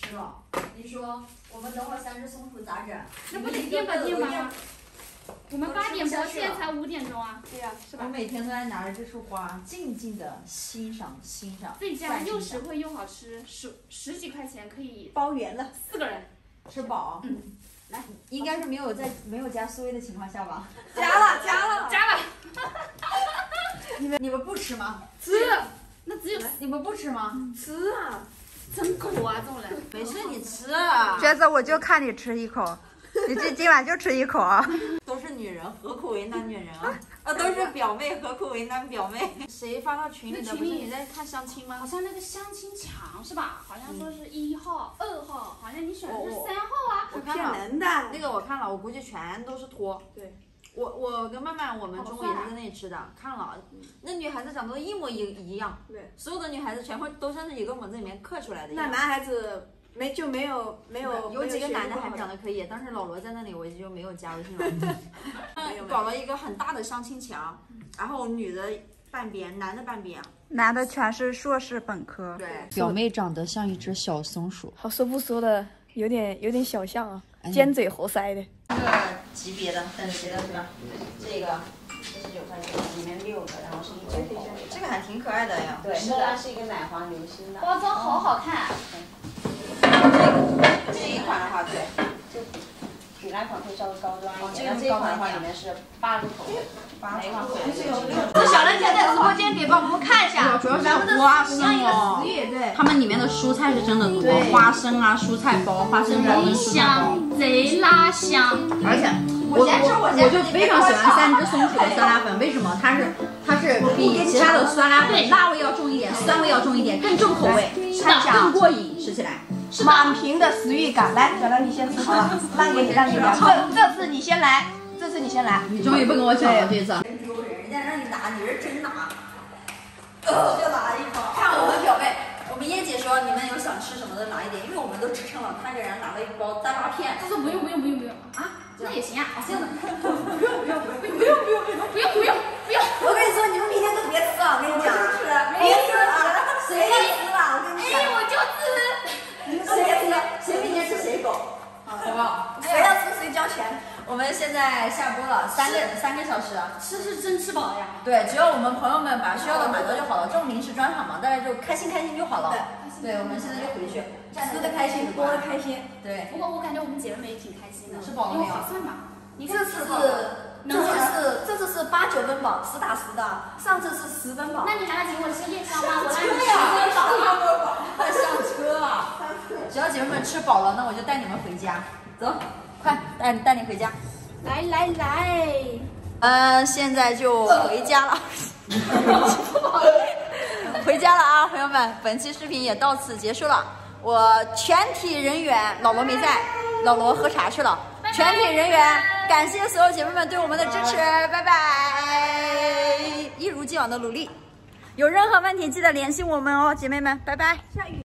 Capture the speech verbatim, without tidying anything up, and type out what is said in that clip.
吃了。你说我们等会儿三只松鼠咋整？那不得颠吧颠吧？我们八点播，现在才五点钟啊。对呀、啊，是吧？我每天都在拿着这束花，静静的欣赏欣赏。对，这样又实惠又好吃，十十几块钱可以包圆了，四个人吃饱。嗯。 来，应该是没有在没有加苏威的情况下吧？加了，加了，加了。你们你们不吃吗？吃。那只有你们不吃吗？吃啊！真狗啊，这种人。没事，你吃啊。娟子，我就看你吃一口，你今今晚就吃一口啊。都是女人，何苦为难女人啊？啊，都是表妹，何苦为难表妹？谁发到群里的？群里你在看相亲吗？好像那个相亲墙是吧？好像说是一号、二号，好像你选的是三号啊。 骗人的那个我看了，我估计全都是托。对，我我跟曼曼我们中午也是在那里吃的，看了，那女孩子长得一模一一样。对，所有的女孩子全部都像是一个模子里面刻出来的。那男孩子没就没有没有有几个男的还长得可以，但是老罗在那里我就没有加微信了。搞了一个很大的相亲墙，然后女的半边，男的半边。 男的全是硕士本科，对，表妹长得像一只小松鼠。好说不说的，有点有点小像啊，哎、尖嘴猴腮的。这个级别的，等级的是吧？这个四十九块九，里面六个，然后是一九九。这个还挺可爱的呀。对，是的，是一个奶黄流心的。包装好好看。这这一款的话，对，就比那款会稍微高端一点。这一款的话，里面是八个口味。 这小人姐在直播间给帮我们看一下，主要是花生哦，他们里面的蔬菜是真的多，花生啊、蔬菜包、花生包跟蔬菜包，贼拉香。而且我我就非常喜欢三只松鼠的酸辣粉，为什么？它是它是比其他的酸辣粉辣味要重一点，酸味要重一点，更重口味，更过瘾，吃起来。 满屏的食欲感，来，小兰你先吃好了，让给你让你来，这这次你先来。 这次你先来，你终于不跟我抢了这次。人丢人，人家让你拿，你是真拿，就拿一包。看我们表妹，我们叶姐说你们有想吃什么的拿一点，因为我们都吃撑了，她给人拿了一包蛋花片。她说不用不用不用不用啊，那也行啊，这样子。不用不用不用不用不用不用不用不用。我跟你说，你们明天都别吃了，我跟你讲，别吃了，谁也吃了，我跟你讲。哎，我就吃。你们都别吃，谁明天吃谁狗，好不好？谁要吃谁交钱。 我们现在下播了三个三个小时，吃是真吃饱了呀。对，只要我们朋友们把需要的买到就好了，这种零食专场嘛，大家就开心开心就好了。对，对，我们现在就回去，吃的开心，播的开心。对。不过我感觉我们姐妹也挺开心的，吃饱了没有？算吧，你这次这次是这次是八九分饱，实打实的。上次是十分饱。那你还来请我吃夜宵吗？我来你吃饱了，快上车啊！只要姐妹们吃饱了，那我就带你们回家，走。 快带带你回家，来来来，嗯，现在就回家了，回家了啊，朋友们，本期视频也到此结束了。我全体人员，老罗没在，老罗喝茶去了。全体人员，感谢所有姐妹们对我们的支持，拜拜，一如既往的努力。有任何问题记得联系我们哦，姐妹们，拜拜。下雨。